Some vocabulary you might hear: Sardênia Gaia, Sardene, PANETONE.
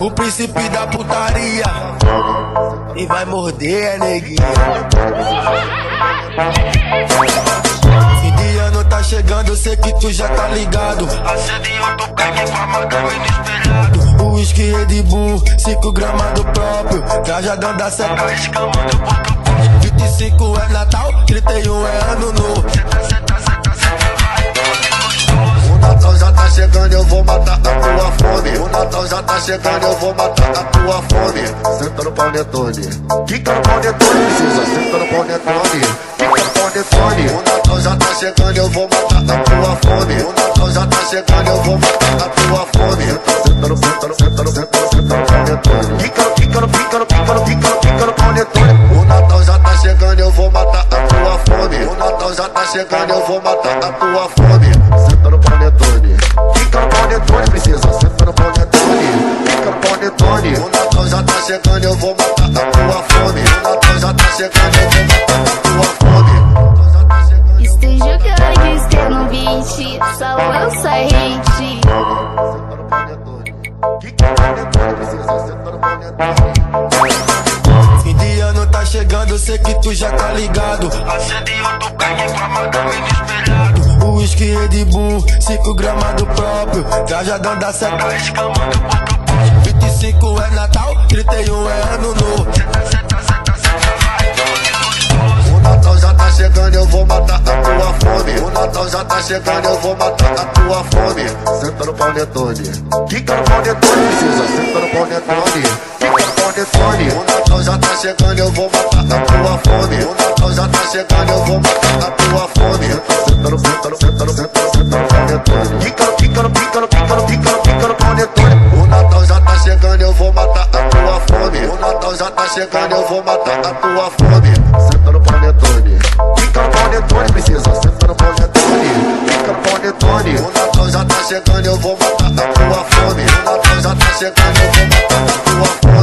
o príncipe da putaria, e vai morder a neguinha. Fim de ano tá chegando, eu sei que tu já tá ligado. Acende outro crack com a marca bem espelhado. Whisky Red Bull, 5 gramas do próprio. Trajadão da seta, escamando por tu corpo. 25 é Natal, 31 é ano novo. Eu vou matar a tua fome. O Natal já tá chegando, eu vou matar a tua fome. Senta no panetone. Fica no panetone, precisa. Senta no panetone. Fica no panetone. O Natal já tá chegando, eu vou matar a tua fome. O Natal já tá chegando, eu vou matar a tua fome. Senta no panetone. Senta no panetone. Fica no panetone. O Natal já tá chegando, eu vou matar a tua fome. O Natal já tá chegando, eu vou matar a tua fome. Senta no panetone. Precisa, senta no panetone, fica no panetone. O Natal já tá chegando, eu vou matar a tua fome. O Natal já tá chegando, eu vou matar a tua fome. Estou jogando, estou no beat, só eu sou hate. Senta no panetone, fica no panetone. Precisa, senta no panetone. Fim de ano tá chegando, eu sei que tu já tá ligado. Acende outro carro pra matar bem desesperado. Whisky Red Bull, 5 gramas do próprio. Trajadão da seta, escamando por tu corpo. 25 é Natal, 31 é ano novo. O Natal já tá chegando, eu vou matar a tua fome. O Natal já tá chegando, eu vou matar a tua fome. Senta no panetone. Fica no panetone, precisa. Senta no panetone. Fica no panetone. O Natal já tá chegando, eu vou matar a tua fome. O Natal já tá chegando, eu vou matar a tua fome. O Natal já tá chegando, eu vou matar a tua fome. O Natal já tá chegando, eu vou matar a tua fome. Senta no panetone. Fica no panetone, precisa. Senta no panetone. Fica no panetone. O Natal já tá chegando, eu vou matar a tua fome. O Natal já tá chegando, eu vou matar a tua fome.